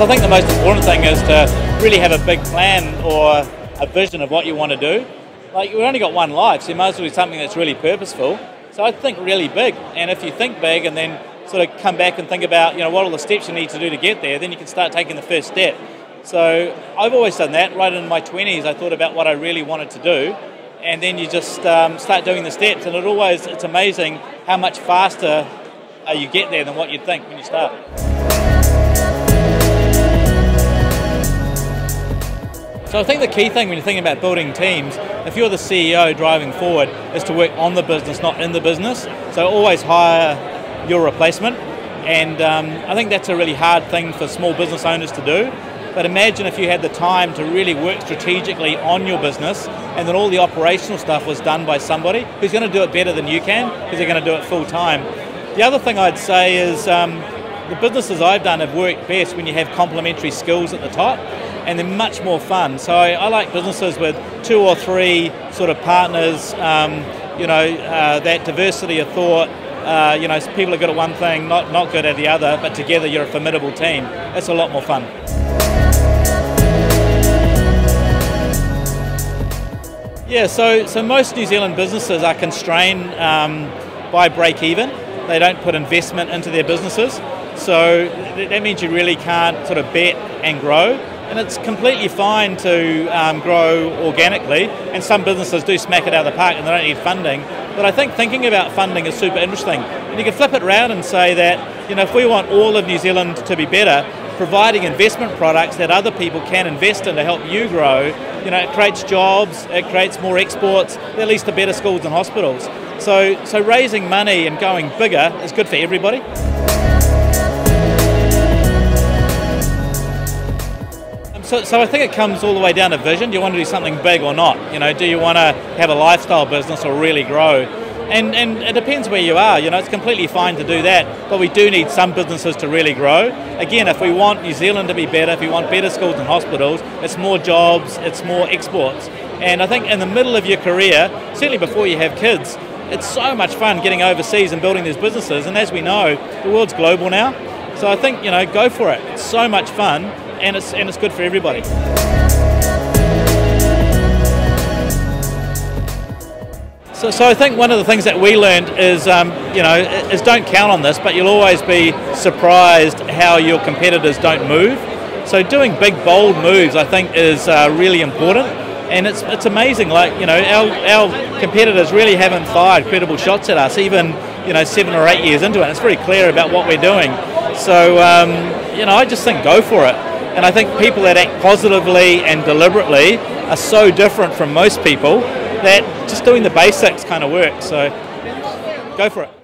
I think the most important thing is to really have a big plan or a vision of what you want to do. Like, we've only got one life, so you might as well do something that's really purposeful. So I think really big, and if you think big and then sort of come back and think about, you know, what are the steps you need to do to get there, then you can start taking the first step. So I've always done that. Right in my 20s, I thought about what I really wanted to do, and then you just start doing the steps, and it's amazing how much faster you get there than what you'd think when you start. So I think the key thing when you're thinking about building teams, if you're the CEO driving forward, is to work on the business, not in the business. So always hire your replacement. And I think that's a really hard thing for small business owners to do. But imagine if you had the time to really work strategically on your business, and then all the operational stuff was done by somebody who's going to do it better than you can, because they're going to do it full time. The other thing I'd say is the businesses I've done have worked best when you have complementary skills at the top, and they're much more fun. So I like businesses with 2 or 3 sort of partners, that diversity of thought, people are good at one thing, not good at the other, but together you're a formidable team. It's a lot more fun. Yeah, so most New Zealand businesses are constrained by break even. They don't put investment into their businesses. So that means you really can't sort of bet and grow. And it's completely fine to grow organically, and some businesses do smack it out of the park and they don't need funding. But I think thinking about funding is super interesting. And you can flip it around and say that, you know, if we want all of New Zealand to be better, providing investment products that other people can invest in to help you grow, you know, it creates jobs, it creates more exports, that leads to better schools and hospitals. So raising money and going bigger is good for everybody. So I think it comes all the way down to vision. Do you want to do something big or not? You know, do you want to have a lifestyle business or really grow? And it depends where you are. You know, it's completely fine to do that, but we do need some businesses to really grow. Again, if we want New Zealand to be better, if we want better schools and hospitals, it's more jobs, it's more exports. And I think in the middle of your career, certainly before you have kids, it's so much fun getting overseas and building these businesses. And as we know, the world's global now. So I think, you know, go for it. It's so much fun. And it's good for everybody. So I think one of the things that we learned is, is don't count on this, but you'll always be surprised how your competitors don't move. So doing big, bold moves, I think, is really important. And it's amazing, like, you know, our competitors really haven't fired credible shots at us, even, you know, 7 or 8 years into it. It's very clear about what we're doing. So, I just think go for it. And I think people that act positively and deliberately are so different from most people that just doing the basics kind of works. So go for it.